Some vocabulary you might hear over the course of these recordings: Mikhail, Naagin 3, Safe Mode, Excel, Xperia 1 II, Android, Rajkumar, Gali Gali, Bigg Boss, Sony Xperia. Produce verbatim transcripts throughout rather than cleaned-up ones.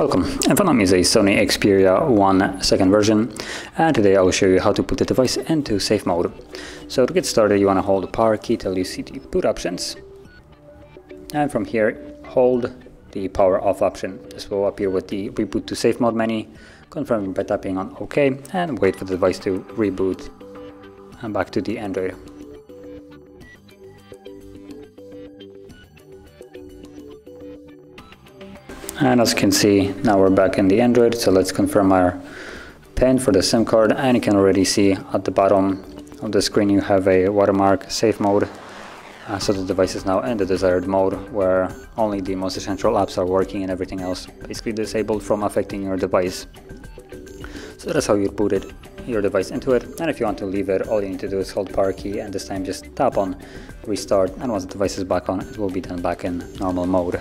Welcome, in front of me is a Sony Xperia one second version, and today I will show you how to put the device into safe mode. So to get started, you want to hold the power key till you see the boot options, and from here hold the power off option. This will appear with the reboot to safe mode menu. Confirm by tapping on OK and wait for the device to reboot, and back to the Android. And as you can see, now we're back in the Android, so let's confirm our PIN for the SIM card, and you can already see at the bottom of the screen you have a watermark safe mode, uh, so the device is now in the desired mode where only the most essential apps are working and everything else basically disabled from affecting your device. So that's how you booted your device into it, and if you want to leave it, all you need to do is hold power key and this time just tap on restart, and once the device is back on, it will be then back in normal mode.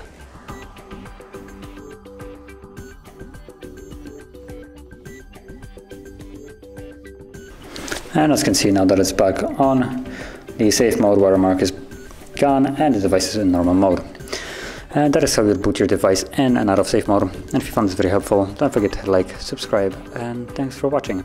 And as you can see, now that it's back on, the safe mode watermark is gone and the device is in normal mode. And that is how you boot your device in and out of safe mode. And if you found this very helpful, don't forget to like, subscribe, and thanks for watching.